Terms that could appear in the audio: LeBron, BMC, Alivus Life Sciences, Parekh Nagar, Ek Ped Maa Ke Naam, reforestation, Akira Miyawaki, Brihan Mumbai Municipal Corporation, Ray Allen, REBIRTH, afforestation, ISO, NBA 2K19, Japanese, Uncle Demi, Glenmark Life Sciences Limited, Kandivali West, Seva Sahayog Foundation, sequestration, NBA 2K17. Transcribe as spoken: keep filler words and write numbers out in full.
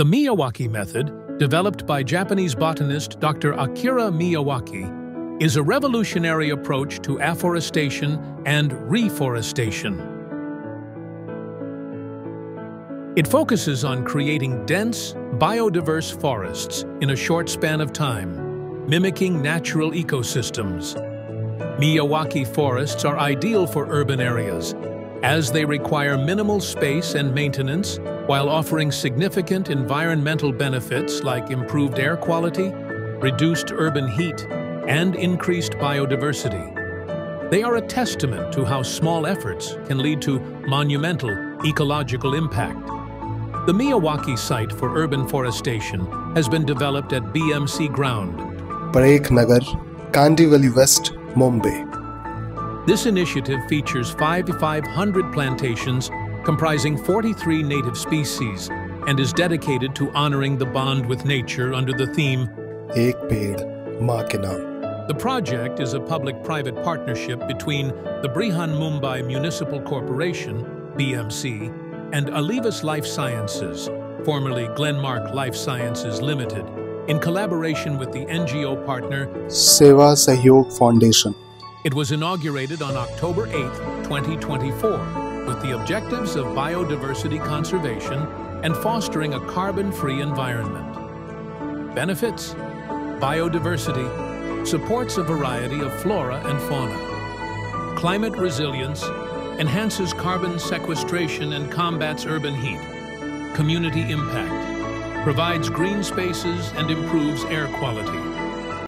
The Miyawaki method, developed by Japanese botanist Doctor Akira Miyawaki, is a revolutionary approach to afforestation and reforestation. It focuses on creating dense, biodiverse forests in a short span of time, mimicking natural ecosystems. Miyawaki forests are ideal for urban areas, as they require minimal space and maintenance while offering significant environmental benefits like improved air quality, reduced urban heat, and increased biodiversity. They are a testament to how small efforts can lead to monumental ecological impact. The Miyawaki site for urban forestation has been developed at B M C ground, Parekh Nagar, Kandivali West, Mumbai. This initiative features five thousand five hundred plantations comprising forty-three native species and is dedicated to honoring the bond with nature under the theme Ek Ped Maa Ke Naam. The project is a public-private partnership between the Brihan Mumbai Municipal Corporation, B M C, and Alivus Life Sciences, formerly Glenmark Life Sciences Limited, in collaboration with the N G O partner Seva Sahayog Foundation. It was inaugurated on October eighth, twenty twenty-four, with the objectives of biodiversity conservation and fostering a carbon-free environment. Benefits: biodiversity supports a variety of flora and fauna. Climate resilience enhances carbon sequestration and combats urban heat. Community impact provides green spaces and improves air quality.